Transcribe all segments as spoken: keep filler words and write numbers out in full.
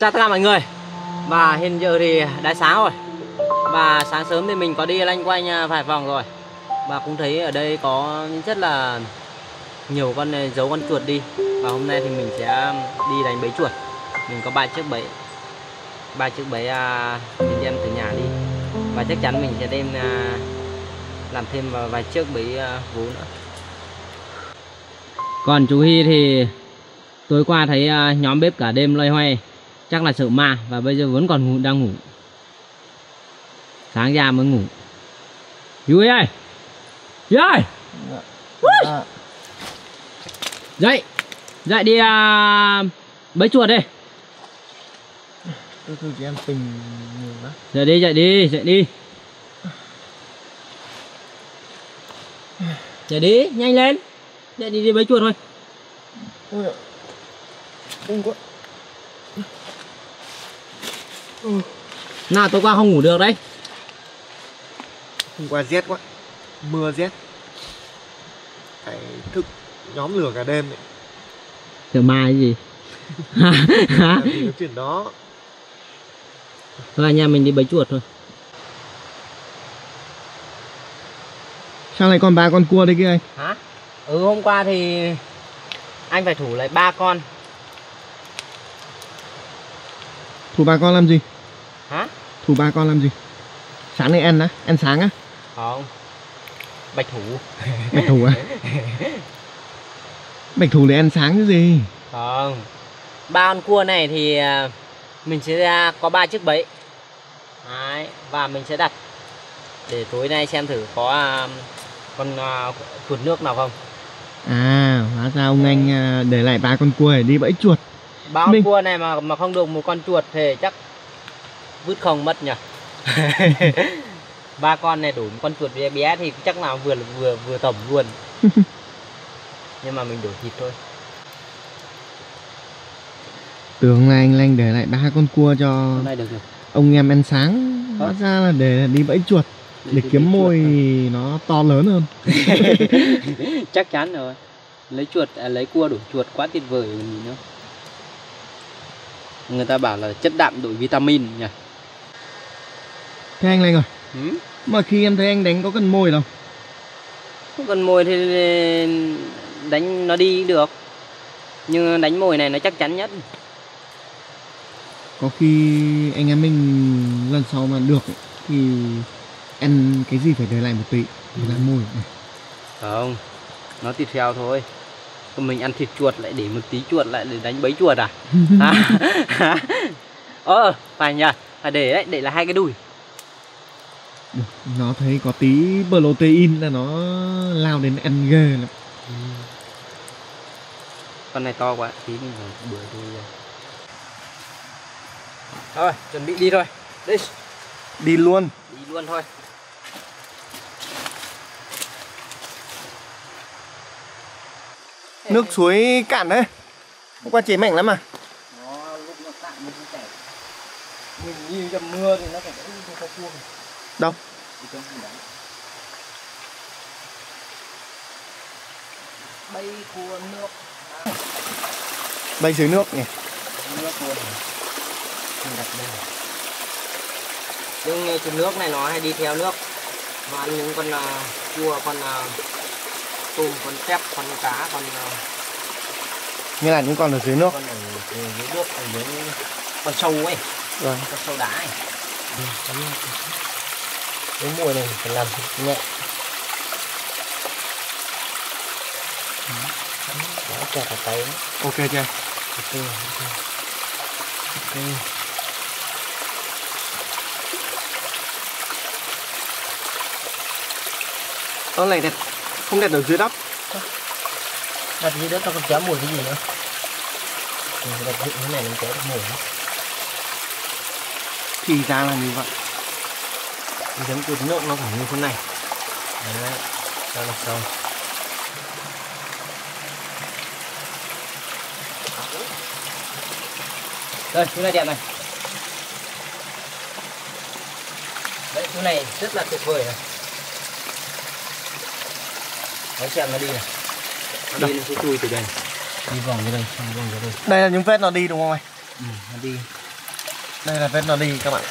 Chào tất cả mọi người. Và hiện giờ thì đã sáng rồi. Và sáng sớm thì mình có đi lanh quanh vài vòng rồi. Và cũng thấy ở đây có rất là nhiều con dấu con chuột đi. Và hôm nay thì mình sẽ đi đánh bẫy chuột. Mình có ba chiếc bẫy ba chiếc bẫy mình đem từ nhà đi. Và chắc chắn mình sẽ đem làm thêm vài chiếc bẫy vú nữa. Còn chú Hy thì tối qua thấy nhóm bếp cả đêm loay hoay, chắc là sợ ma và bây giờ vẫn còn ngủ, đang ngủ. Sáng ra mới ngủ. Chú Hy ơi, Chú ơi, dậy, dậy đi à, bẫy chuột đi. Tôi thôi chị em tình nhiều lắm. Dậy đi, dậy đi, dậy đi, dậy đi, nhanh lên, dậy đi đi bẫy chuột thôi. Ôi ạ, không có. Ừ. Nào tối qua không ngủ được đấy. Hôm qua rét quá, mưa rét, phải thức nhóm lửa cả đêm. Giờ mai gì? Hả? Cái chuyện đó. Thôi anh em mình đi bẫy chuột thôi. Sao lại còn ba con cua đây kia anh? Hả? Ừ hôm qua thì anh phải thủ lại ba con. Thủ ba con làm gì? Hả? Thủ ba con làm gì? Sáng nay ăn á, ăn sáng á? Không. Bạch thủ. Bạch thủ á? Bạch thủ để ăn sáng chứ gì? Không. Ba con cua này thì mình sẽ ra có ba chiếc bẫy. Đấy, và mình sẽ đặt để tối nay xem thử có con chuột nước nào không. À, hóa ra ông anh để lại ba con cua để đi bẫy chuột. Ba con mình... cua này mà mà không được một con chuột thì chắc vứt không mất nhỉ. Ba con này đủ một con chuột bé bé thì chắc nào vừa vừa vừa tổng luôn. Nhưng mà mình đổ thịt thôi. Tưởng là anh Lanh để lại ba con cua cho được ông em ăn sáng. Hóa ra là để đi bẫy chuột để, để kiếm mồi nó to lớn hơn. Chắc chắn rồi. Lấy chuột à, lấy cua đổ chuột quá tuyệt vời rồi mình nữa. Người ta bảo là chất đạm đổi vitamin nhỉ. Thế anh Lanh rồi ừ? Mà khi em thấy anh đánh có cần mồi đâu? Không cần mồi thì đánh nó đi được. Nhưng đánh mồi này nó chắc chắn nhất. Có khi anh em mình lần sau mà được thì ăn cái gì phải để lại một tí để làm mồi. Không, nó thịt heo thôi. Mình ăn thịt chuột lại để một tí chuột lại để đánh bẫy chuột à? Ờ, phải nhỉ, phải để đấy, để là hai cái đùi. Nó thấy có tí protein là nó lao đến ăn ghê lắm. Ừ. Con này to quá, tí mình phải bữa thôi. Thôi, chuẩn bị đi thôi. Đi. Đi luôn. Đi luôn thôi. Nước suối cạn đấy. Hôm qua chế mảnh lắm mà. Nó lúc nó cạn nó chảy. Mình như dầm mưa thì nó phải có chuông. Đâu? Bay cua nước. Bay dưới nước nhỉ. Nước luôn. Mình đặt đây. Nhưng chuột nước này nó hay đi theo nước. Nó ăn những con uh, cua, con uh, tôm, con tép, con cá, con... Như là những con ở dưới nước? Con ở dưới nước, ở dưới... con sâu ấy. Rồi. Con sâu đá ấy. Ừ. Cái mùi này phải làm thịt nhẹ. Đó, kẹt vào tay. Ok chưa? Ok, ok. Ok. Đó này đẹp. Không đặt ở dưới đất. Đặt dưới đất nó còn kéo mùi cái gì nữa. Mình đặt dựng cái này nó kéo được mùi nữa. Thì ra là như vậy. Cái giống cột nước nó phải như thế này. Đấy, cho nó sâu. Đây, chỗ này đẹp này. Đấy, chỗ này rất là tuyệt vời này. Nó xem nó đi này. Nó đi nó sẽ chui từ đây. Đi vòng ra đây, vòng ra đây. Đây là những vết nó đi đúng không anh? Ừ, nó đi. Đây là vết nó đi các bạn.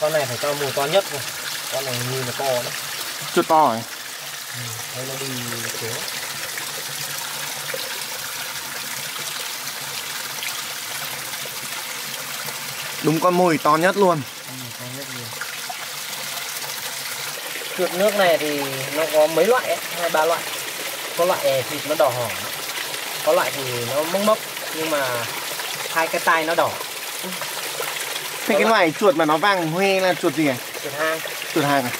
Con này phải cho mùa to nhất rồi. Con này như là to đấy. Chưa to rồi. Ừ, đây nó đi thiếu. Đúng con mồi to nhất luôn. Ừ, to nhất luôn. Chuột nước này thì nó có mấy loại ấy, hai ba loại. Có loại thịt nó đỏ hỏng, có loại thì nó mốc mốc, nhưng mà hai cái tai nó đỏ. Ừ. Thế cái loại chuột mà nó vàng hoe là chuột gì à? Chuột hang. Chuột hang à?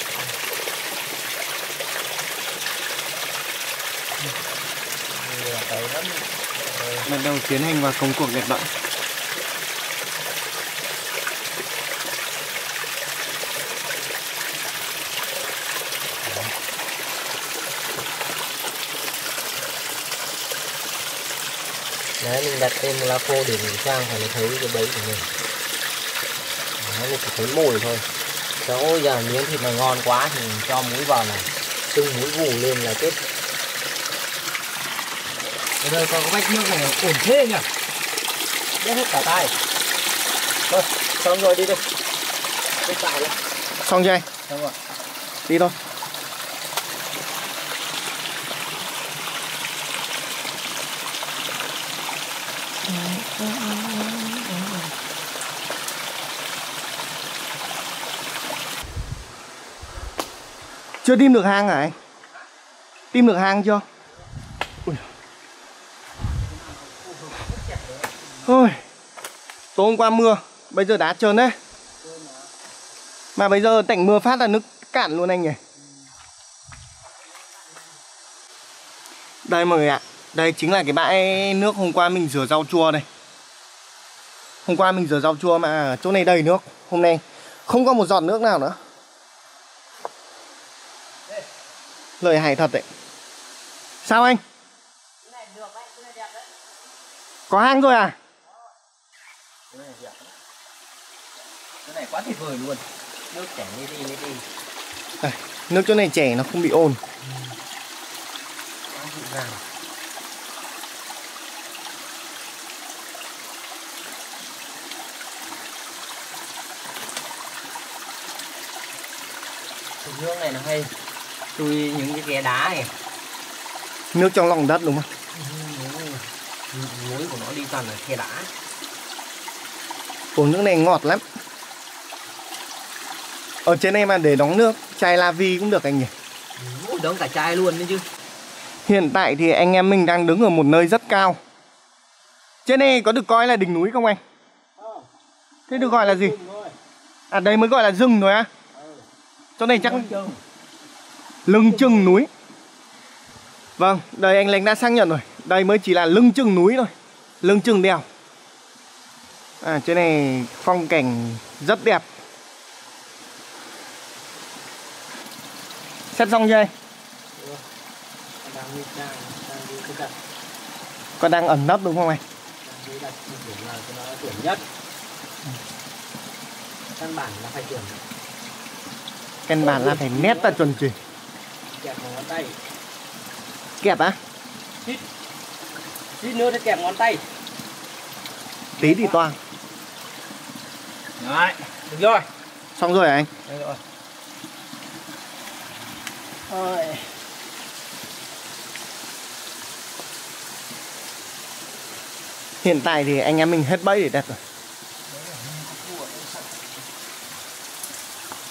Bắt đầu tiến hành vào công cuộc nhập loại. Đấy, mình đặt thêm lá khô để mình sang phải thấy cái bẫy của mình. Nó chỉ thấy mùi thôi. Cháu giờ miếng thịt mà ngon quá thì mình cho muối vào này, trưng muối vù lên là kết. Ở đây con có vách nước này ổn thế nhỉ? Đét hết cả tay. Thôi, xong rồi đi thôi. Đi tải đi. Xong chưa anh? Xong rồi. Đi thôi. Chưa tìm được hang hả anh? Tìm được hang chưa? Ui. Ôi. Tối hôm qua mưa, bây giờ đá trơn đấy. Mà bây giờ tạnh mưa phát là nước cạn luôn anh nhỉ. Đây mọi người ạ. Đây chính là cái bãi nước hôm qua mình rửa rau chua đây. Hôm qua mình rửa rau chua mà chỗ này đầy nước. Hôm nay không có một giọt nước nào nữa. Lời hài thật đấy. Sao anh? Cái này được đấy, cái này đẹp đấy. Có hang rồi à? Cái này đẹp đấy. Cái này quá tuyệt vời luôn. Nước chảy đi đi đi đi. À, nước chỗ này chảy nó không bị ồn. Quá dịu dàng. Cái nước này nó hay tôi những cái ghé đá này. Nước trong lòng đất đúng không? Muối của nó đi toàn là khe đá. Ủa nước này ngọt lắm. Ở trên này mà để đóng nước chai la vi cũng được anh nhỉ. Ủa, đóng cả chai luôn đấy chứ. Hiện tại thì anh em mình đang đứng ở một nơi rất cao. Trên này có được coi là đỉnh núi không anh? Thế được gọi là gì? À đây mới gọi là rừng rồi á. À? Chỗ này chắc lưng chừng núi. Vâng, đây anh Lanh đã xác nhận rồi. Đây mới chỉ là lưng chừng núi thôi. Lưng chừng đèo. À, chỗ này phong cảnh rất đẹp. Xét xong chưa anh? Con đang ẩn nấp đúng không anh? Căn bản là phải chuẩn. Căn bản là phải nét và chuẩn chỉnh. Kẹp ngón tay. Kẹp á? Xít. Xít nữa thì kẹp ngón tay. Tí thì toang. Đấy, được rồi. Xong rồi hả anh? Được rồi. Ôi. Hiện tại thì anh em mình hết bẫy để đặt rồi.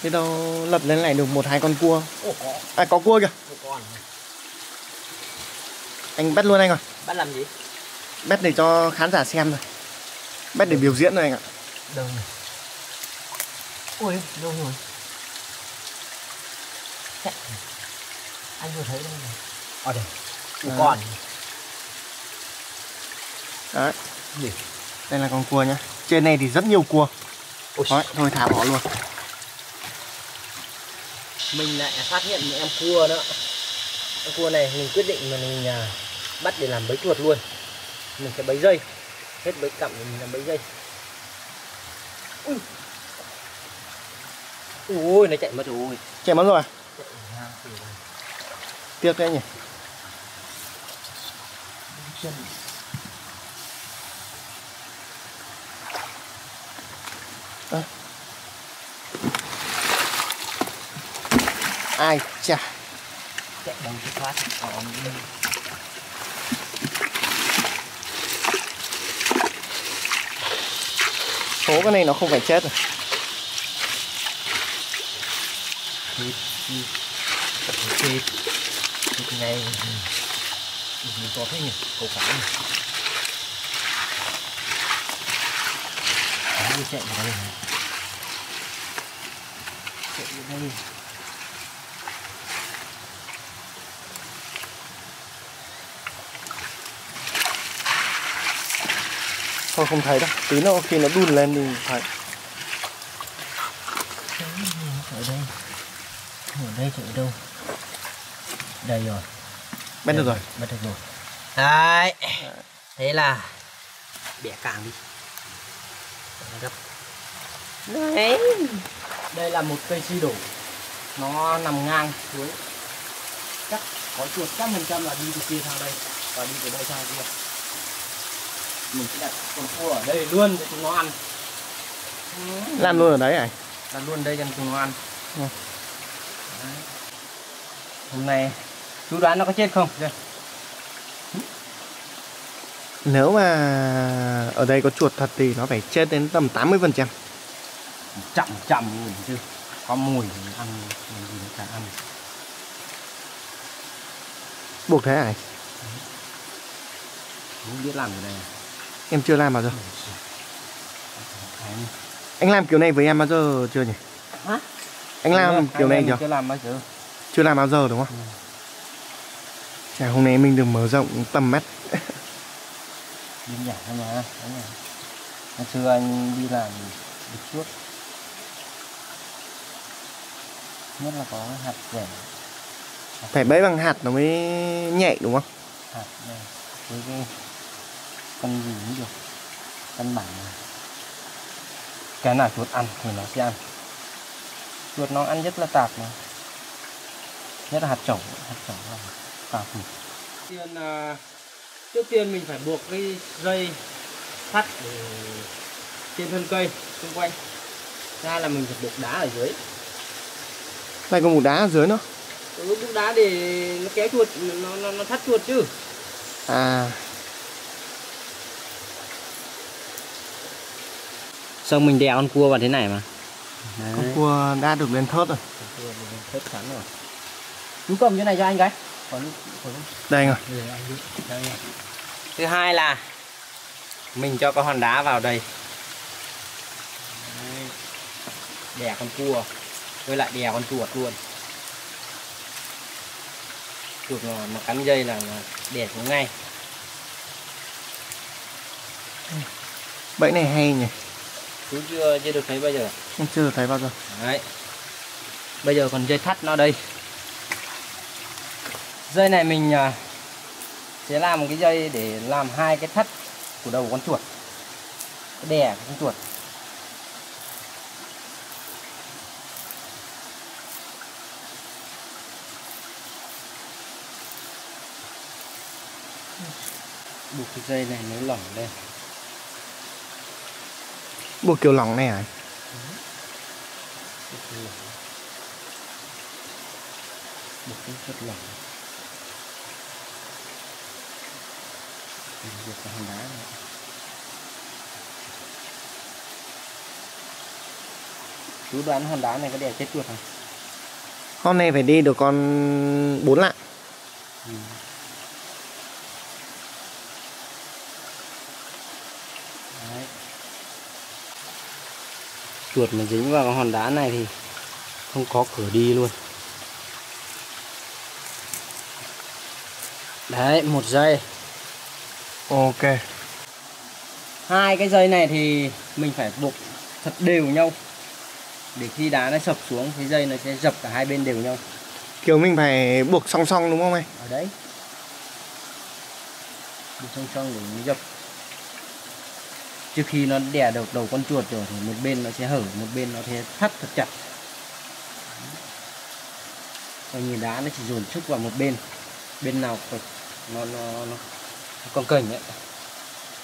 Thế đâu lật lên này được một hai con cua. Ủa, có. À có cua kìa. Con. Anh bắt luôn anh rồi. Bắt làm gì? Bắt để cho khán giả xem rồi. Bắt để biểu diễn rồi anh ạ. Đâu này. Ui, đâu rồi. Chạy. Anh vừa thấy đâu này. Ở đây. Một con. Đấy. Gì? Đây là con cua nhá. Trên này thì rất nhiều cua. Đấy, thôi thả bỏ luôn. Mình lại phát hiện một em cua nữa. Em cua này mình quyết định là mình bắt để làm bẫy chuột luôn. Mình sẽ bẫy dây. Hết bẫy cặm thì mình làm bẫy dây. Ui. Ui, nó chạy mất rồi. Chạy mất rồi à? Tiếc đấy nhỉ. Đây. Ai chà, chạy đầu thì thoát. Số cái này nó không phải chết rồi. Thịt gì? Thịt Thịt này mình có thế nhỉ? Cầu phá nhỉ? Đấy, đi chạy vào đây này. Chạy vào đây. Thôi không thấy đâu, tí nó khi nó đun lên thì phải. Ở đây, ở đây chạy đâu? Đây rồi. Bắt được rồi, bắt được rồi. Đấy, thế là bẻ càng đi. Đấy, đây là một cây si đổ, nó nằm ngang xuống. Chắc có chuột chắc phần trăm là đi từ kia sang đây và đi từ đây sang kia. Mình sẽ đặt con cua ở đây luôn để chúng nó ăn. Lăn luôn ở đấy à? Lăn luôn đây cho chúng nó ăn. Ừ. Hôm nay chú đoán nó có chết không? Đây. Nếu mà ở đây có chuột thật thì nó phải chết đến tầm tám mươi phần trăm. Chậm chậm mùi chứ. Có mùi mình ăn, mình cả ăn. Buộc thế à? Không biết làm ở đây. Em chưa làm bao giờ. Anh làm kiểu này với em bao giờ chưa nhỉ? Hả? Anh làm ừ, kiểu này chưa? Chưa làm bao giờ. Chưa làm bao giờ đúng không? Ừ. Chà, hôm nay mình được mở rộng tầm mắt. Đơn giản thôi mà. Ngày xưa anh đi làm được suốt. Nhất là có hạt rẻ. Phải bẫy bằng hạt nó mới nhạy đúng không? Hạt này. Với cái con gì cũng được, căn bản là cái nào chuột ăn thì nó sẽ ăn. Chuột nó ăn rất là tạp mà. Nhất là hạt trổng, hạt trổng là tạp. Tiên, à, trước tiên mình phải buộc cái dây sắt để trên thân cây xung quanh. Ra là mình phải buộc đá ở dưới. Đây có một đá ở dưới nữa. Ừ, buộc đá để nó kéo chuột, nó nó, nó thắt chuột chứ. À. Xong mình đè con cua vào thế này mà. Đấy. Con cua đã được lên thớt rồi. Con cua được lên thớt sẵn rồi. Chú cầm cái này cho anh cái. Còn, còn... Đây rồi. Đây rồi. Thứ hai là mình cho cái hòn đá vào đây. Đấy. Đè con cua với lại đè con chuột luôn. Chuột nó, nó cắn dây là để xuống ngay. Bẫy này hay nhỉ? Chú chưa chưa được thấy bao giờ. Em chưa được thấy bao giờ. Đấy. Bây giờ còn dây thắt nó đây. Dây này mình à, sẽ làm một cái dây để làm hai cái thắt của đầu của con chuột. Cái đè của con chuột. Buộc cái dây này nó lỏng lên. Buộc kiểu lỏng này à? Buộc cái rất lỏng. Buộc cái hòn đá này. Chú đoán hòn đá này có đè chết chuột không? Con này phải đi được con bốn lạng. Ừ. Chuột mà dính vào cái hòn đá này thì không có cửa đi luôn. Đấy, một dây. Ok. Hai cái dây này thì mình phải buộc thật đều nhau. Để khi đá nó sập xuống thì dây nó sẽ dập cả hai bên đều nhau. Kiểu mình phải buộc song song đúng không anh? Ở đấy. Buộc song song để nó dập. Trước khi nó đè đầu đầu con chuột rồi thì một bên nó sẽ hở, một bên nó sẽ thắt thật chặt. Còn nhìn đá nó chỉ dồn sức vào một bên, bên nào nó nó nó còn cành ấy.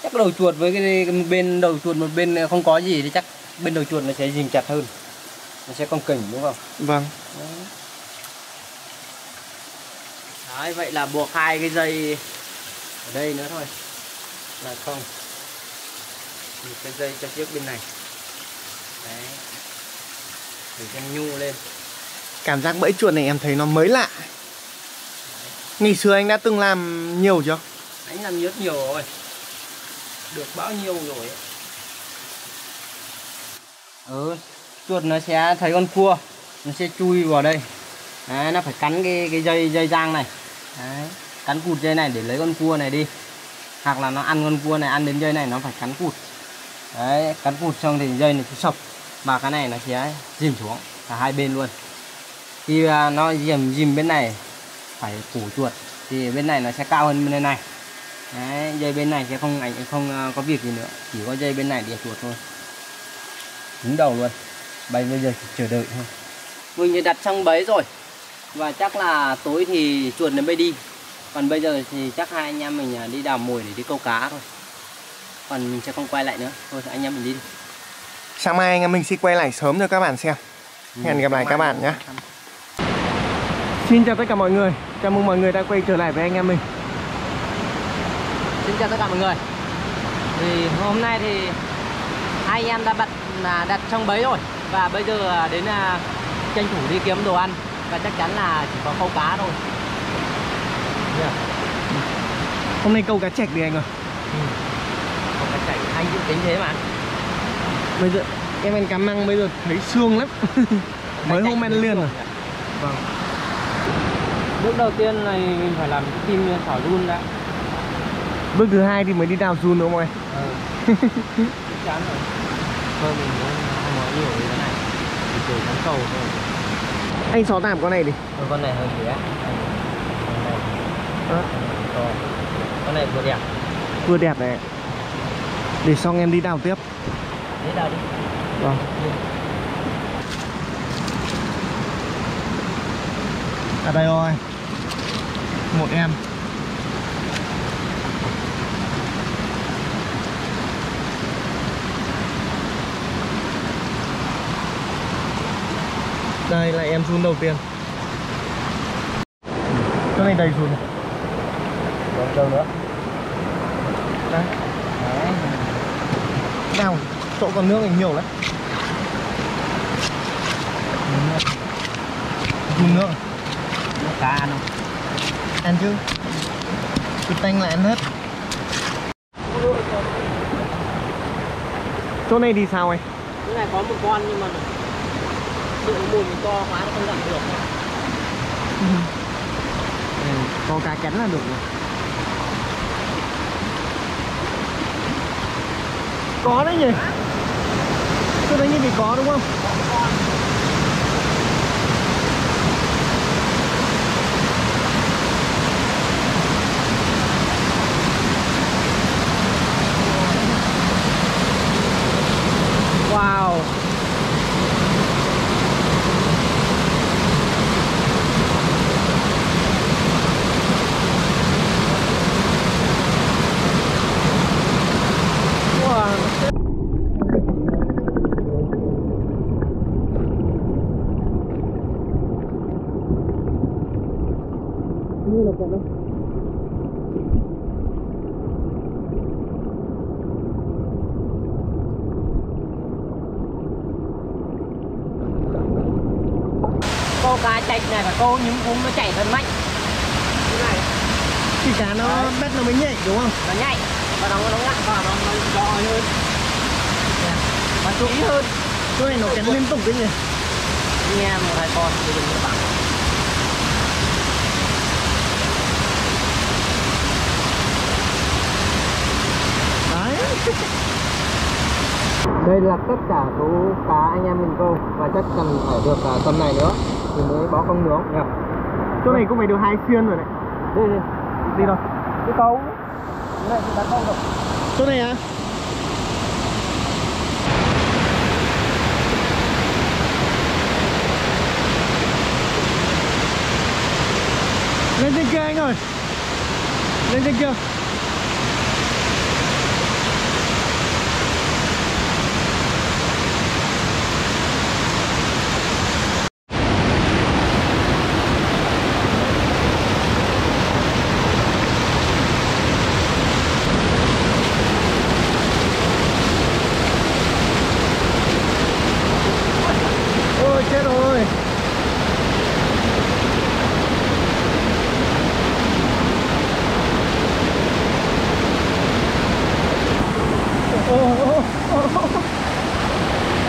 Chắc đầu chuột với cái, cái bên đầu chuột một bên không có gì thì chắc bên đầu chuột nó sẽ dìm chặt hơn, nó sẽ cong kỉnh đúng không? Vâng. Đấy, vậy là buộc hai cái dây ở đây nữa thôi là không, một cái dây cho chiếc bên này. Đấy, để cho nhu lên. Cảm giác bẫy chuột này em thấy nó mới lạ. Ngày xưa anh đã từng làm nhiều chưa? Anh làm rất nhiều rồi, được bao nhiêu rồi. Ừ, chuột nó sẽ thấy con cua, nó sẽ chui vào đây. Đấy, nó phải cắn cái cái dây dây giang này. Đấy, cắn cụt dây này để lấy con cua này đi. Hoặc là nó ăn con cua này, ăn đến dây này nó phải cắn cụt. Đấy, cắn cụt xong thì dây này cứ sập, mà cái này nó sẽ dìm xuống cả hai bên luôn. Khi nó dìm dìm bên này phải củ chuột thì bên này nó sẽ cao hơn bên này. Đấy, dây bên này sẽ không ảnh không có việc gì nữa, chỉ có dây bên này để chuột thôi. Đứng đầu luôn. Bây giờ chỉ chờ đợi thôi. Mình thì đặt xong bấy rồi. Và chắc là tối thì chuột nó mới đi. Còn bây giờ thì chắc hai anh em mình đi đào mồi để đi câu cá thôi. Còn mình sẽ không quay lại nữa. Thôi anh em mình đi. Sáng mai anh em mình sẽ quay lại sớm cho các bạn xem. Ừ, hẹn gặp lại các bạn nhé. Xin chào tất cả mọi người. Chào mừng mọi người đã quay trở lại với anh em mình. Xin chào tất cả mọi người. Thì hôm nay thì hai anh em đã bật là đặt trong bẫy rồi. Và bây giờ đến là tranh thủ đi kiếm đồ ăn. Và chắc chắn là chỉ có câu cá thôi. Yeah. Hôm nay câu cá chạch đi anh ơi. Ừ. Câu cá chạch, anh dự tính thế mà. Bây giờ em ăn cá măng bây giờ thấy xương lắm. Mới hôm ăn liền rồi. Vâng. Bước đầu tiên này mình phải làm cái kim thảo run đã. Bước thứ hai thì mới đi đào run đúng không em? Ừ. Chắc chắn rồi. Thôi mình không nói nhiều về cái này, mình chỉ cắn cầu thôi. Anh xó tạm con này đi. Ừ, con này hơi bé. Con này à. Con này vừa đẹp. Vừa đẹp này. Để xong em đi đào tiếp. Để đào đi. Vâng. À đây rồi. Một em. Đây là em run đầu tiên. Chỗ này đầy run. Còn đâu nữa? Đấy. Đấy. Nào, chỗ còn nước này nhiều lắm. Run nữa. Nó cá ăn không? Ăn chứ. Cứ tanh là ăn hết. Chỗ này thì sao anh? Chỗ này có một con nhưng mà mùi mình to quá nó không làm được. Ừ. Ừ, có cá cắn là được rồi. Có đấy nhỉ? Tôi thấy như thì có đúng không? Wow. Câu cá chạch này và câu những cúm nó chảy thật mạnh. Thì cá nó bắt nó mới nhạy đúng không? Nó nhạy và nó nó lặn vào nó nó giò hơn. Và chuột hơn. Chuột này nó cắn liên tục đấy nhỉ. Nghe một hai con thì đừng có bằng. Đây là tất cả số cá anh em mình câu và chắc cần phải được uh, tầm này nữa thì mới bó con nướng. Yeah. Chỗ này cũng phải được hai phiên rồi này. Đi đi đi rồi. Cái câu cái này thì bán câu được. Chỗ này à? Lên trên kia anh ơi. Lên trên kia.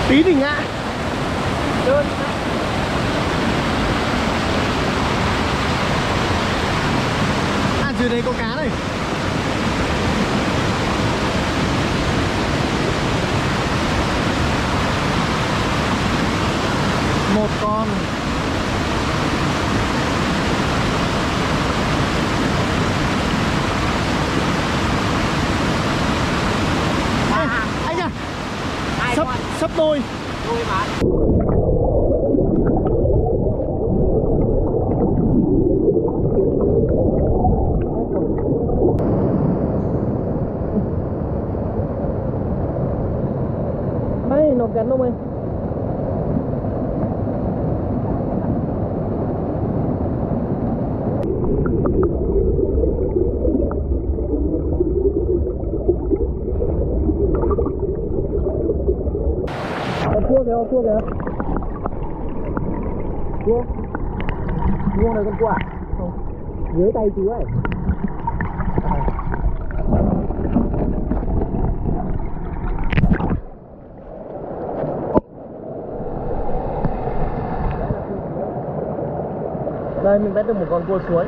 Tí thì ngã. Đơn. À, dưới đây có cá này. Một con. Sắp đôi. Đôi mà. Ấy, nó gắn không em? Cua kìa, cua kìa. Cua. Cua này con cua à? Không. Dưới tay chú ấy. À. Đây mình bắt được một con cua suối.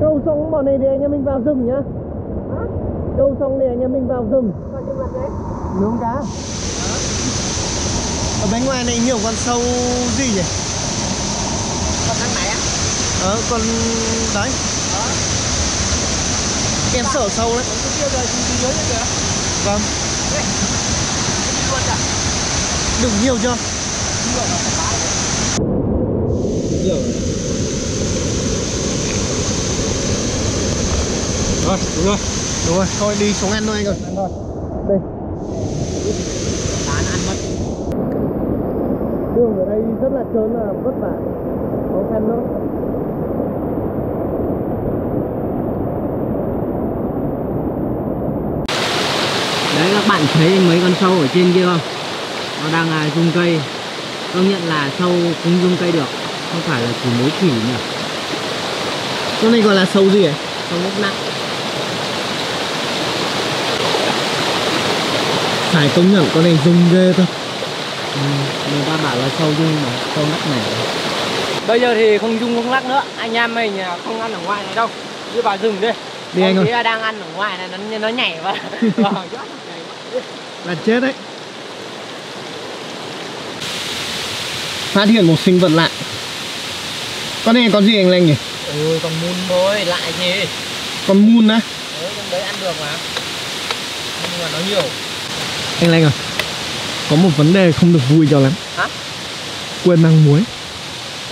Câu xong bọn này để anh em mình vào rừng nhá. Câu xong để anh em mình vào rừng. Nướng cá. Ở bên ngoài này nhiều con sâu gì nhỉ? Con thằng này á? Ờ, con... đấy đó. Em bà sợ sâu đấy. Con kia rồi, dưới dưới kìa. Vâng. Đừng nhiều chưa? Nhiều Nhiều Rồi, đúng rồi Đúng rồi, thôi đi xuống ăn thôi anh rồi. Ăn thôi. Đây. Bán ăn mất. Đường ở đây rất là trơn, là vất vả, khó khăn lắm. Đấy, các bạn thấy mấy con sâu ở trên kia không? Nó đang à, rung cây. Công nhận là sâu cũng rung cây được, không phải là chỉ mối thủy nhỉ. Con này gọi là sâu gì vậy? Sâu mốc nặng. Phải công nhận con này rung ghê thôi. Ừ, người ta bảo là sâu rung mà sâu lắc này. Bây giờ thì không rung không lắc nữa. Anh em mình không ăn ở ngoài này đâu. Đi vào rừng đi. Đi anh ơi. Đang ăn ở ngoài này nó nó nhảy vào. Là chết đấy. Phát hiện một sinh vật lạ. Con này con gì anh Lanh nhỉ? Ừ, con mun thôi, lại gì? Con mun á? Ừ, con đấy ăn được mà. Nhưng mà nó nhiều. Anh Lanh à, có một vấn đề không được vui cho lắm. Hả? Quên mang muối.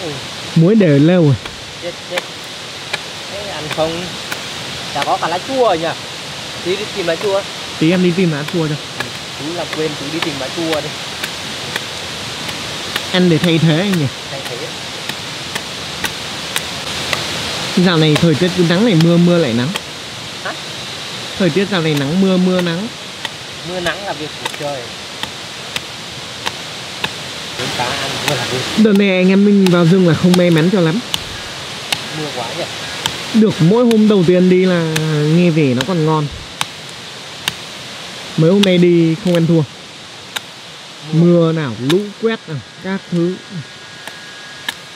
Ừ. Muối để lêu rồi. Chết chết. Thế ăn không? Chả có cả lá chua nhỉ? Tí đi tìm lá chua. Tí em đi tìm lá chua cho. Ừ. Chú là quên, chú đi tìm lá chua đi. Ăn để thay thế anh nhỉ? Thay thế. Dạo này thời tiết cứ nắng này mưa mưa lại nắng. Hả? Thời tiết dạo này nắng mưa mưa nắng. Mưa nắng là việc của trời. Đến cá ăn mưa là việc. Đợt này anh em mình vào rừng là không may mắn cho lắm. Mưa quá nhỉ. Được mỗi hôm đầu tiên đi là nghe về nó còn ngon. Mấy hôm nay đi không ăn thua. Mưa, mưa nào, lũ quét nào, các thứ.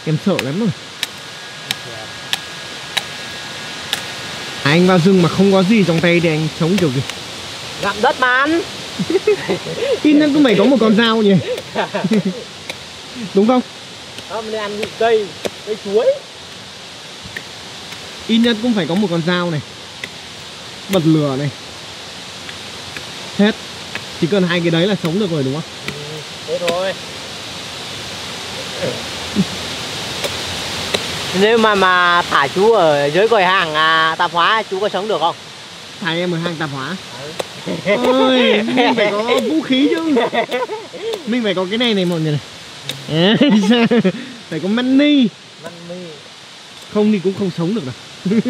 Em sợ lắm rồi. À, anh vào rừng mà không có gì trong tay thì anh sống kiểu gì? Gặm đất mà ăn. Tin anh cũng mày có một con dao nhỉ. Đúng không? Không, nên ăn cây, cây chuối. Ít nhất cũng phải có một con dao này, bật lửa này. Hết. Chỉ cần hai cái đấy là sống được rồi đúng không? Ừ, thế thôi. Nếu mà mà thả chú ở dưới quầy hàng à, tạp hóa, chú có sống được không? Thả em ở hàng tạp hóa. Ôi, mình phải có vũ khí chứ. Mình phải có cái này này mọi người này. Phải có money. Không thì cũng không sống được đâu.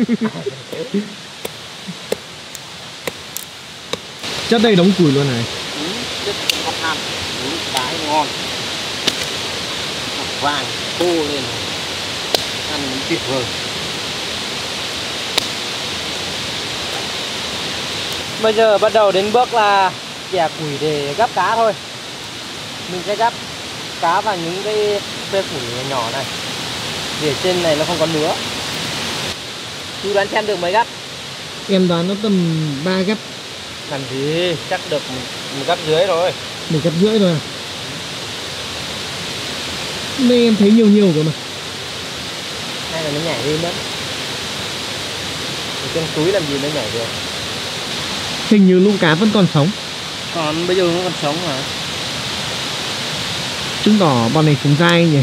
Chất đây đóng củi luôn này. Chất ngọt hạt, đá ngon. Vàng, khô lên. Ăn tuyệt vời. Bây giờ bắt đầu đến bước là chẻ củi để gắp cá thôi. Mình sẽ gắp cá vào những cái que củi nhỏ này, để trên này nó không có lửa. Chú đoán xem được mấy gắp? Em đoán nó tầm ba gắp. Làm gì? Chắc được một gắp rưỡi rồi. Một gắp rưỡi rồi. Đây em thấy nhiều nhiều rồi mà. Hay là nó nhảy đi mất. Ở trong túi làm gì nó nhảy được. Hình như lũ cá vẫn còn sống. Còn bây giờ nó còn sống mà. Trứng đỏ bọn này sống dai nhỉ.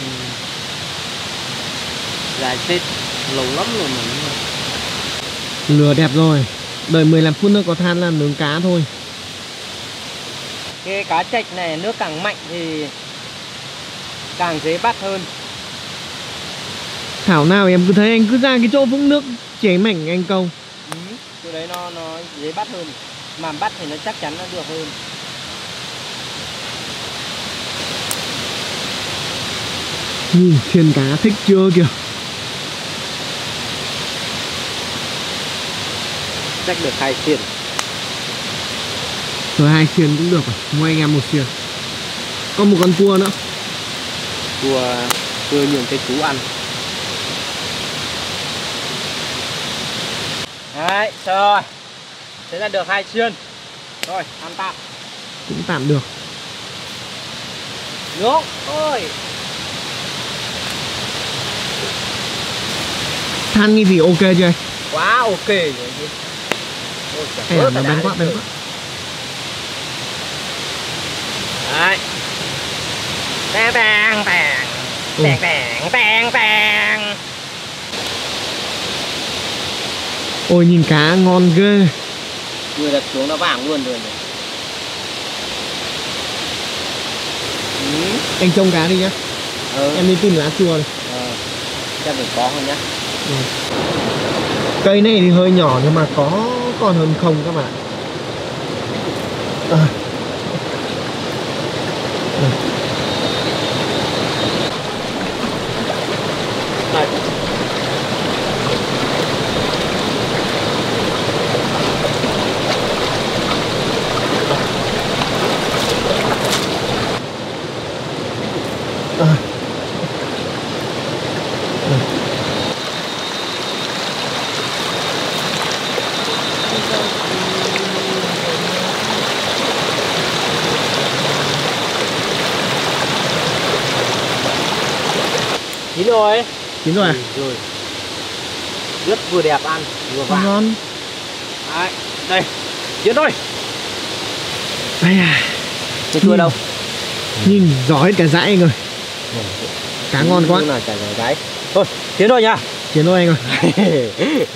Ừ. Dai chết lâu lắm rồi mình. Lửa đẹp rồi. Đợi mười lăm phút nữa có than là nướng cá thôi. Cái cá trạch này nước càng mạnh thì càng dễ bắt hơn. Thảo nào em cứ thấy anh cứ ra cái chỗ vũng nước chế mảnh anh câu. Ừ, chỗ đấy nó, nó dễ bắt hơn. Mà bắt thì nó chắc chắn nó được hơn. Nhìn thiên cá thích chưa kìa. Chắc được hai xiên. Rồi hai xiên cũng được rồi. Mua anh em một xiên. Có một con cua nữa. Cua, cua nhường cho chú ăn. Đấy, rồi. Thế là được hai xiên. Rồi, ăn tạm. Cũng tạm được. Nướng thôi. Than như gì ok chưa? Quá ok rồi. Ê, nó bén quá, bén quá. Đấy. Tang tang tang. Tang tang tang tang. Ôi nhìn cá ngon ghê. Vừa đặt xuống nó vàng luôn rồi. Ừ. Anh trông cá đi nhá. Ừ. Em đi tìm lá chua này. Ờ. Chắc phải có hơn nhá. Ừ. Cây này thì hơi nhỏ nhưng mà có còn hơn không các bạn. À. Chín rồi. Chín rồi. Ừ, rồi. Rất vừa đẹp ăn, vừa vàng. Ngon. Đấy, đây. Chín rồi. Đây à. Chưa chua đâu. Nhìn rõ hết cả dãi anh ơi. Cá ngon quá. Là cả dãi. Thôi, chín rồi nha. Chín rồi anh ơi.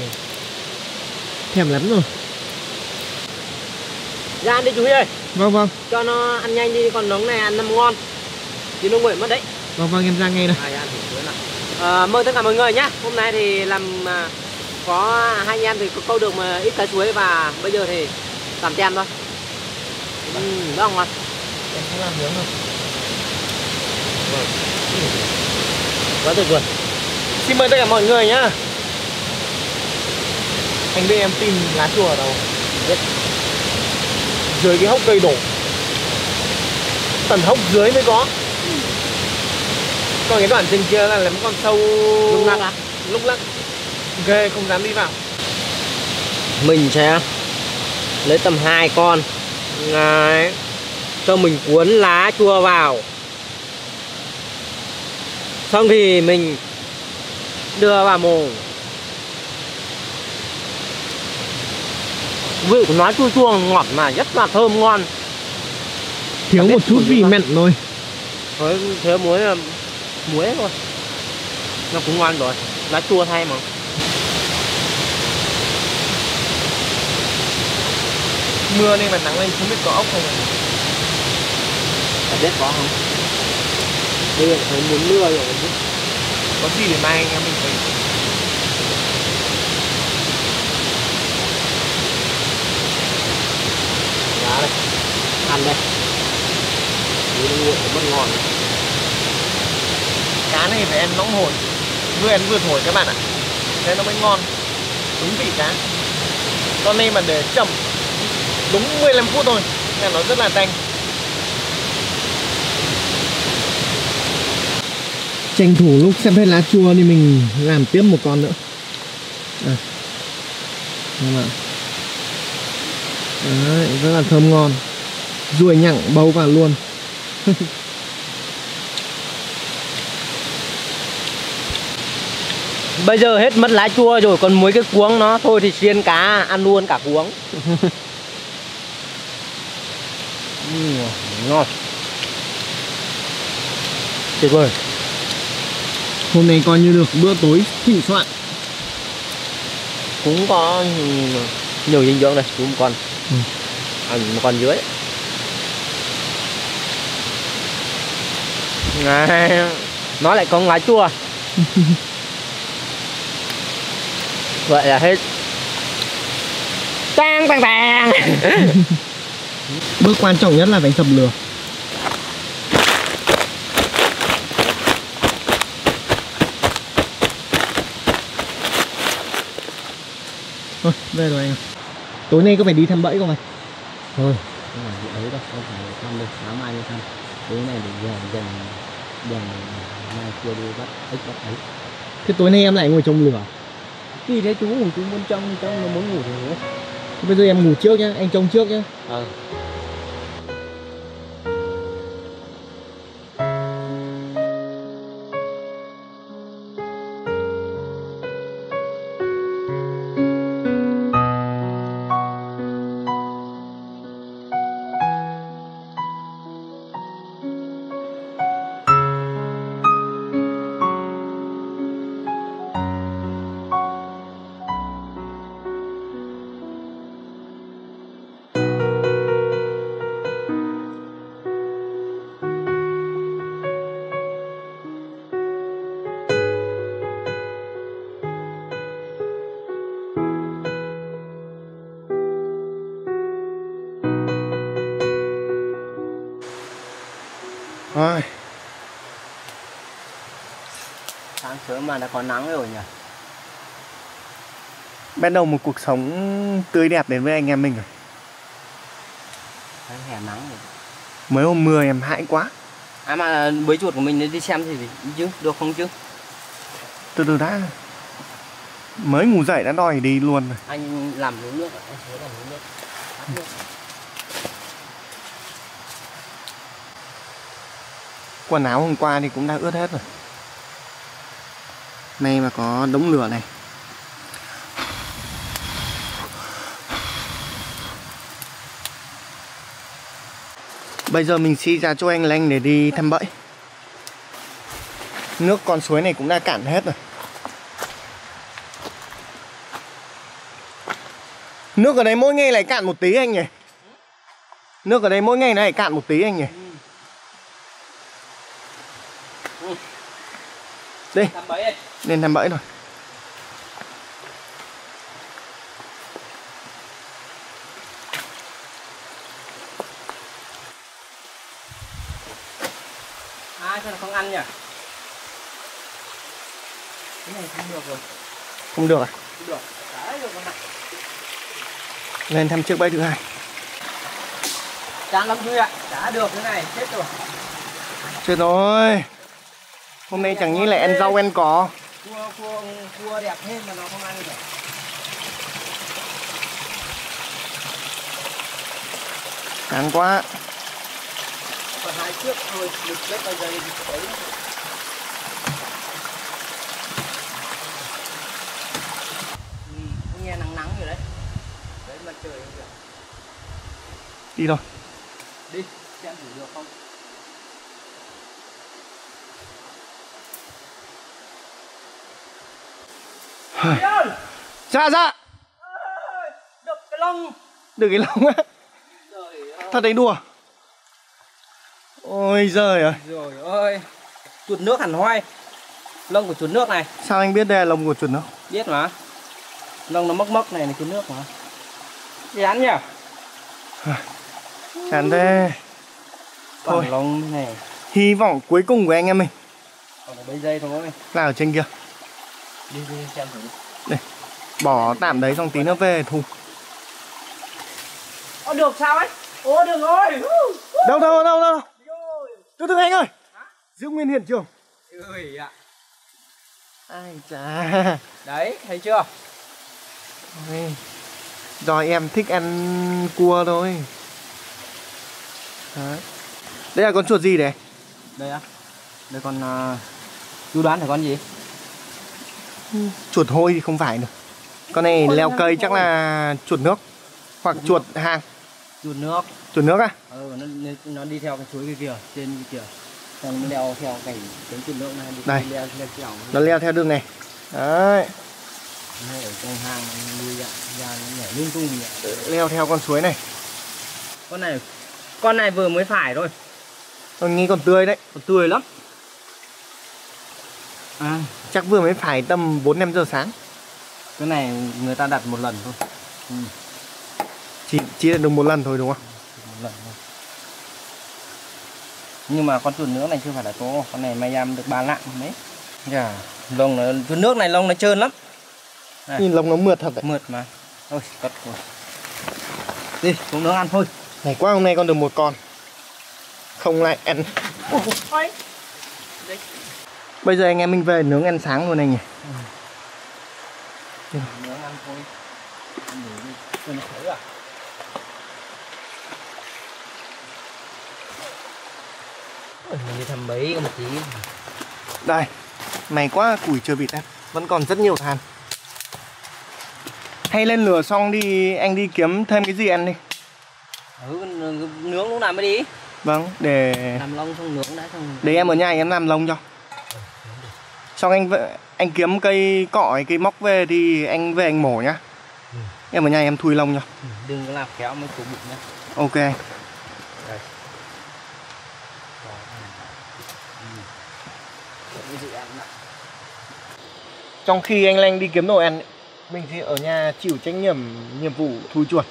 Thèm lắm rồi. Ra ăn đi chú Huy ơi. Vâng vâng. Cho nó ăn nhanh đi, còn nóng này ăn năm ngon. Chín nó nguội mất đấy. Vâng vâng em ra ngay đây. À, mời tất cả mọi người nhé. Hôm nay thì làm có hai anh em thì có câu được mà ít cá chuối và bây giờ thì làm tem thôi. Ừ, rất ngon. Em không làm nướng đâu. Quá tuyệt vời. Xin mời tất cả mọi người nhá. Anh đi em tìm lá chùa ở đâu? Biết. Dưới cái hốc cây đổ. Tầng hốc dưới mới có. Còn cái đoạn trên kia là lắm con sâu lúc lắc à? Lúc lắc ghê không dám đi vào. Mình sẽ lấy tầm hai con. Đấy. Cho mình cuốn lá chua vào. Xong thì mình đưa vào mồm. Vị của nó chua chua ngọt mà rất là thơm ngon. Thiếu một chút vị mặn thôi. Thế, thế muối là muối thôi. Nó cũng ngon rồi. Lá chua thay mà. Mưa nên mà nắng lên không biết có ốc không. Phải biết có không. Bây giờ thấy muốn mưa rồi. Có gì để mai anh em mình thấy. Lá đây. Ăn đây. Nó nguội mất ngon. Cá này phải ăn nóng hổi. Vừa ăn vừa thổi các bạn ạ. Thế nó mới ngon. Đúng vị cá. Con này mà để chậm đúng mười lăm phút thôi, nên nó rất là nhanh. Tranh thủ lúc xem hết lá chua thì mình làm tiếp một con nữa. À. Đấy, rất là thơm ngon. Ruồi nhặng bấu vào luôn. Bây giờ hết mất lá chua rồi, còn muối cái cuống nó thôi thì xiên cá ăn luôn cả cuống. uhm, ngon. Tuyệt vời. Hôm nay coi như được bữa tối thịnh soạn. Cũng có nhiều dinh dưỡng này, cũng một con. Ừ. À, một con dưới. À, nó lại có lá chua. Vậy là hết. Tang tang tang. Bước quan trọng nhất là đánh sập lửa. Thôi, về rồi anh. Tối nay có phải đi thăm bẫy không anh? Thôi, không phải đi ấy đâu, không phải thăm đâu, sáng mai đi thăm. Tối nay để dần dần dần mai kia đi bắt ếch bắt ấy. Thế tối nay em lại ngồi trong lửa. Vì thế chú ngủ, chú muốn trong, trong nó muốn ngủ rồi. Thế bây giờ em ngủ trước nhá, anh trông trước nhá. Ờ. À. Sáng sớm mà đã có nắng rồi nhỉ. Bắt đầu một cuộc sống tươi đẹp đến với anh em mình rồi. Đấy, hè nắng rồi. Mấy hôm mưa em hãi quá. À mà bới chuột của mình đi xem thì chứ, được không chứ? Từ từ đã. Mới ngủ dậy đã đòi đi luôn rồi. Anh làm uống nước rồi, anh thấy làm uống nước. Tắt nước. Quần áo hôm qua thì cũng đã ướt hết rồi. May mà có đống lửa này. Bây giờ mình xin ra chỗ anh Lanh để đi thăm bẫy. Nước con suối này cũng đã cạn hết rồi. Nước ở đây mỗi ngày lại cạn một tí anh nhỉ. Nước ở đây mỗi ngày lại cạn một tí anh nhỉ. Đi, lên thăm bẫy rồi. À, sao nó không ăn nhỉ? Cái này không được rồi. Không được à? Không được. Đấy, được rồi. Lên thăm chiếc bẫy thứ hai. Chán lắm chú ạ. Đã được thế này, chết rồi. Chết rồi. Hôm nay chẳng như lại ăn rau ăn cỏ. Cua, cua, cua đẹp thế mà nó không ăn được. Chán quá. Còn hai trước thôi, được chết bây giờ thì thấy. Ừ, nghe nắng nắng rồi đấy. Đấy mặt trời không được. Đi thôi. Đi, xem thử được không? Dạ dạ. Được cái lông. Được cái lông á. Thật đấy đùa. Ôi giời ơi. Rồi ơi. Chuột nước hẳn hoi. Lông của chuột nước này. Sao anh biết đây là lông của chuột nước? Biết mà. Lông nó mốc mốc này là chuột nước mà. Chán nhỉ. Chán thế. Thôi lông này. Hy vọng cuối cùng của anh em mình còn mấy giây thôi. Là ở trên kia. Đi đi xem thử. Đây, bỏ tạm đấy xong tí nó về thu. Ô, được sao ấy? Ô, được rồi. Đâu, đâu, đâu, đâu. Từ từ anh ơi. Hả? Giữ nguyên hiện trường. Ơi ạ. Ai chà. Đấy, thấy chưa? Ôi. Rồi em thích ăn cua thôi. Đấy. Đây là con chuột gì đấy? Đây á. Đây con... Uh, chú đoán là con gì? Chuột hôi thì không phải nữa. Con này ôi, leo cây chắc hôi. Là chuột nước. Hoặc chuột, chuột nước. Hàng. Chuột nước. Chuột nước á? À? Ừ, nó, nó đi theo cái chuối kia kìa. Trên kia kìa. Còn nó leo theo cái chuột nước này. Đây. Leo, leo, leo. Nó leo theo đường này. Đấy. Ở trong hang nuôi ra, ra nó nhảy lung tung vậy. Leo theo con suối này. Con này con này vừa mới phải thôi. Con nghĩ còn tươi đấy, còn tươi lắm. À, chắc vừa mới phải tầm bốn năm giờ sáng. Cái này người ta đặt một lần thôi. Ừ. Chỉ chỉ đặt được một lần thôi đúng không? Một lần thôi. Nhưng mà con chuột nữa này chưa phải là to, con này may em được ba lạng đấy. Dạ, lông nó chuột nước này lông nó trơn lắm. Này. Nhìn lông nó mượt thật đấy. Mượt mà. Thôi, cất rồi. Đi, cũng nướng ăn thôi. Ngày quá hôm nay con được một con. Không lại ăn. Ôi. Bây giờ anh em mình về nướng ăn sáng luôn anh nhỉ. Ừ. Nướng ăn thôi. Ăn đi. À? Ôi, mình đi thăm mấy một tí. Đây. Mày quá củi chưa bị tắt. Vẫn còn rất nhiều than. Hay lên lửa xong đi, anh đi kiếm thêm cái gì ăn đi. Ừ, nướng lúc nào mới đi. Vâng, để... Làm lông xong nướng đã xong. Để em ở nhà em làm lông cho. Xong anh anh kiếm cây cỏ, cây móc về thì anh về anh mổ nhá. Ừ. Em ở nhà em thui lông cho. Ừ, đừng có làm khéo mới cổ bụng nhá. Ok. Đây. Trong khi anh Lanh đi kiếm đồ ăn, mình thì ở nhà chịu trách nhiệm nhiệm vụ thui chuột.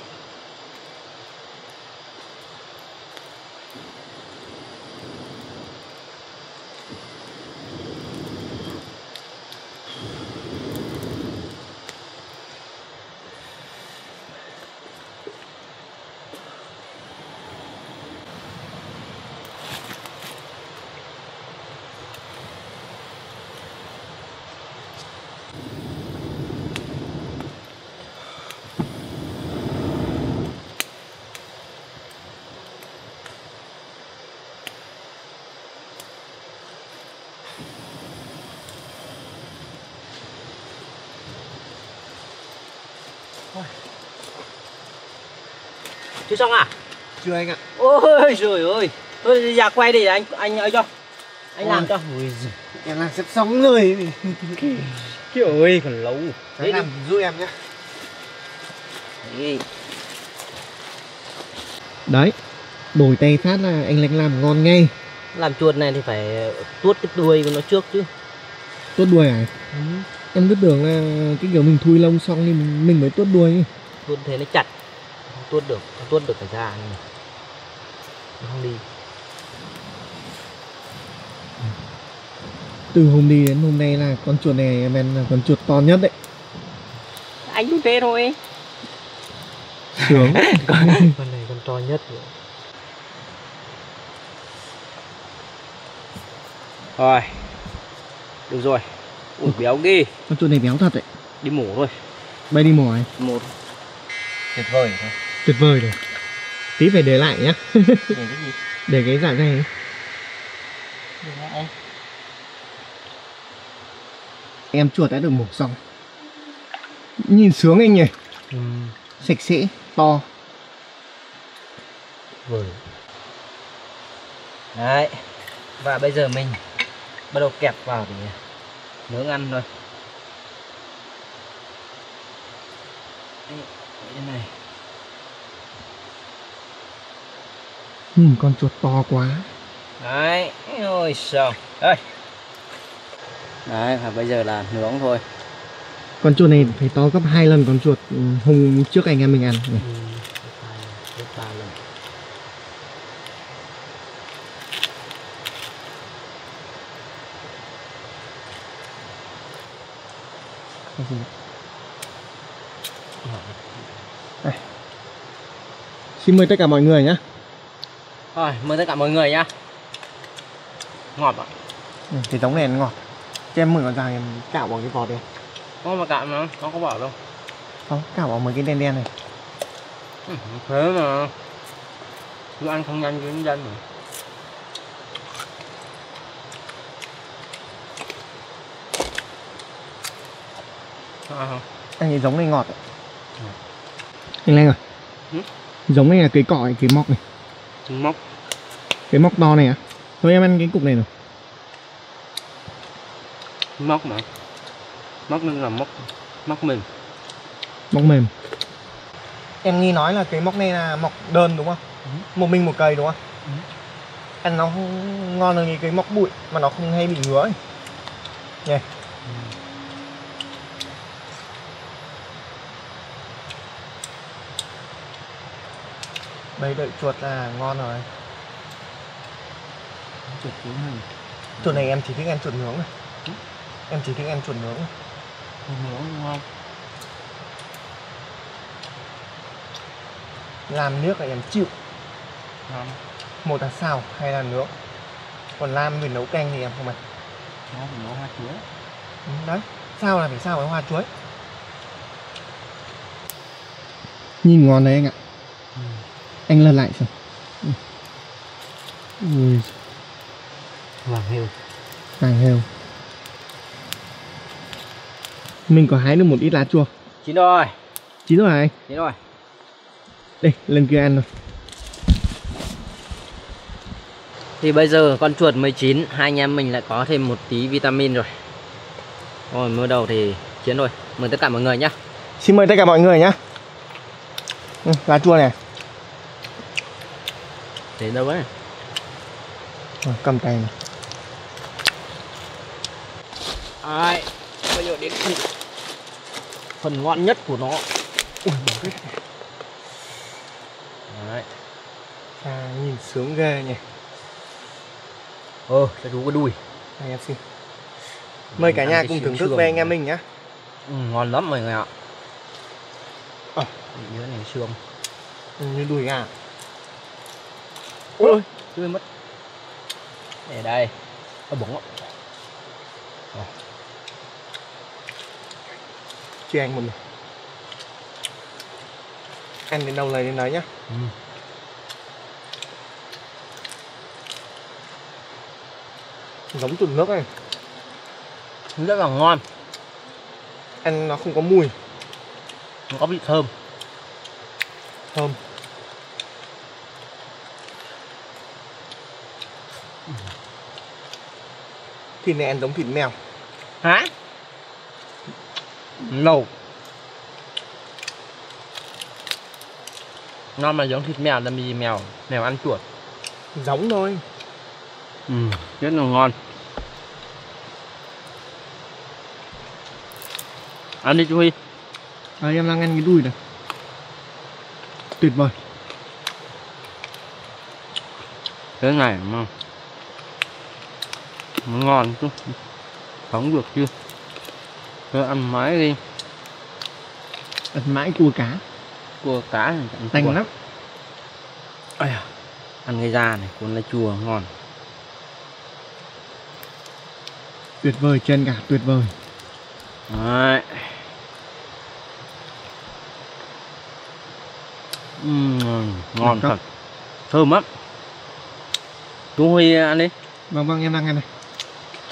Chưa xong à? Chưa anh ạ. Ôi trời ơi. Thôi ra quay đi anh anh ấy cho. Anh ôi, làm cho. Ôi giời. Em làm sắp xong rồi. Trời ơi còn lâu. Anh làm giúp em nhé. Đấy. Đổi tay phát là anh Lanh làm ngon ngay. Làm chuột này thì phải tuốt cái đuôi của nó trước chứ. Tuốt đuôi à? Ừ. Em cứ tưởng là cái kiểu mình thui lông xong thì mình, mình mới tuốt đuôi ấy. Tuốt thế nó chặt. Tuốt được, tuốt được cả da này. Không đi. Từ hôm đi đến hôm nay là con chuột này em ăn là con chuột to nhất đấy. Anh cũng thế thôi. Sướng. Con này con to nhất rồi. Rồi. Được rồi. Ui béo ghê. Con chuột này béo thật đấy. Đi mổ thôi. Bay đi mổ này. Mổ. Tuyệt vời thôi. Tuyệt vời rồi. Tí phải để lại nhá. Để cái gì? Để cái dạng này. Để lại. Em chuột đã được mổ xong. Nhìn sướng anh nhỉ. Ừ. Sạch sẽ, to. Vời. Đấy. Và bây giờ mình bắt đầu kẹp vào để nướng ăn thôi. Đây này. Ừ, con chuột to quá. Đấy, ôi sao. Đây. Đấy, và bây giờ là nướng thôi. Con chuột này phải to gấp hai lần con chuột hôm trước anh em mình ăn. Ừ, ba lần. Cái gì? Xin mời tất cả mọi người nhé. Rồi, mời tất cả mọi người nhá. Ngọt ạ. Ừ, cái giống này nó ngọt. Cho em mừng nó dài em cạo vào cái vọt đi. Không mà cạo nó, nó có bỏ đâu. Không, cạo vào mấy cái đen đen này. Ừ, thế mà cứ ăn không nhanh với dân rồi. À, anh ấy giống này ngọt ạ. Ừ. Anh Lanh rồi. Ừ? Giống này là cái cỏ này, cái móc này. Móc. Cái móc to này à? Thôi em ăn cái cục này rồi. Móc mà. Móc nên là móc móc mềm. Móc mềm. Em nghe nói là cái móc này là mọc đơn đúng không? Ừ. Một mình một cây đúng không? Ừ. Ăn nó ngon hơn cái móc bụi mà nó không hay bị ngứa ấy. Nhỉ. Yeah. Ừ. Đây đợi chuột là ngon rồi. Chuột nướng này. Chuột này em chỉ thích ăn chuột nướng này. Ừ. Em chỉ thích ăn chuột nướng. Chuột nướng ngon. Làm nước là em chịu. Ngon. Một là xào, hai là nướng. Còn làm mình nấu canh thì em không ăn. Nó phải nấu hoa chuối. Ừ, đấy, sao là phải xào với hoa chuối. Nhìn ngon đấy anh ạ. Ừ. Anh lật lại xem. Ui. Vàng heo. Vàng heo. Mình có hái được một ít lá chua. Chín rồi. Chín rồi hả anh? Chín rồi. Đây, lần kia ăn rồi. Thì bây giờ con chuột mới chín, hai anh em mình lại có thêm một tí vitamin rồi. Rồi, mới đầu thì chín rồi. Mời tất cả mọi người nhá. Xin mời tất cả mọi người nhá. Ừ, lá chua này. Thế đâu ấy. À, cầm tay này. Đấy, bây giờ đến thịt. Phần ngon nhất của nó. Ui, đấy. Đấy. À, nhìn sướng ghê nhỉ. Ờ, cho chú có đùi. Đây em xin. Mời mình cả nhà cùng thưởng thức với anh em mình nhá. Ừ, ngon lắm mọi người ạ. Ờ, nhớ này xương. Ừ, như đùi gà. Ôi, tươi mất. Để đây. Ở bóng ạ. Chưa ăn một mình. Ăn đến đâu lấy đến đấy nhá. Ừ. Giống chuột nước này. Rất là ngon. Ăn nó không có mùi. Nó có vị thơm. Thơm. Thịt này ăn giống thịt mèo. Hả? Nâu. Nó mà giống thịt mèo làm gì mèo. Mèo ăn chuột. Giống thôi. Ừ, rất là ngon. Ăn đi chú Huy. À, em đang ăn cái đùi này. Tuyệt vời. Thế này mà ngon chứ, sống được chưa? Thôi ăn mái đi. Ăn mái cua cá. Cua cá tanh lắm. Ây à, ăn cái da này, cuốn lá chua ngon. Tuyệt vời trên cả, tuyệt vời. Đấy. Uhm, ngon thật. Thơm lắm. Chú Huy ăn đi. Vâng vâng, em đang ăn này.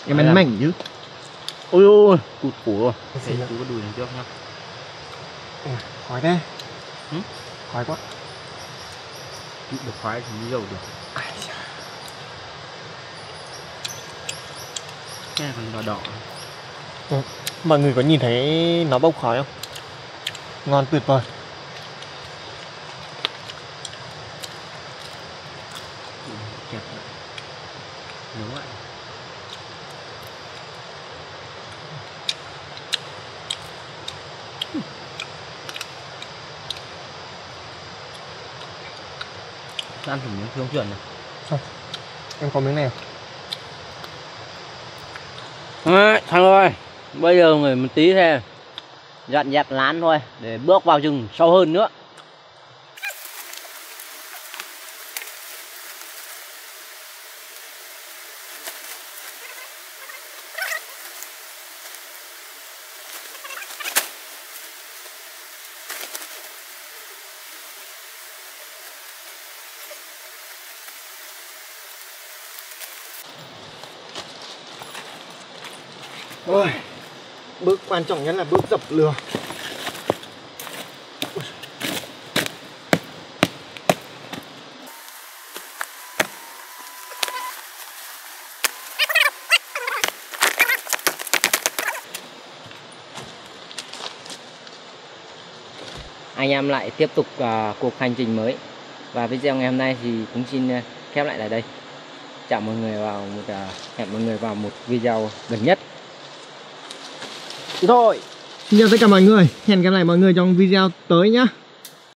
Em ăn mảnh chứ. Ôi ôi, cụt cổ rồi. Thấy chú có đùi này chưa không? Ừ, khói thế. Ừ? Khói quá. Chịu được khói thì mới dầu được. Ai da. Cái này còn đỏ đỏ. Ừ. Mọi người có nhìn thấy nó bốc khói không? Ngon tuyệt vời. Ăn thử miếng phiêu chuyển này. Thôi, em có miếng này. Đấy, thằng ơi. Bây giờ người một tí thế dọn dẹp lán thôi để bước vào rừng sâu hơn nữa. Rồi, bước quan trọng nhất là bước dập lửa. Anh em lại tiếp tục uh, cuộc hành trình mới. Và video ngày hôm nay thì cũng xin uh, khép lại tại đây. Chào mọi người vào một uh, hẹn mọi người vào một video gần nhất. Thế thôi. Xin chào tất cả mọi người. Hẹn gặp lại mọi người trong video tới nhá.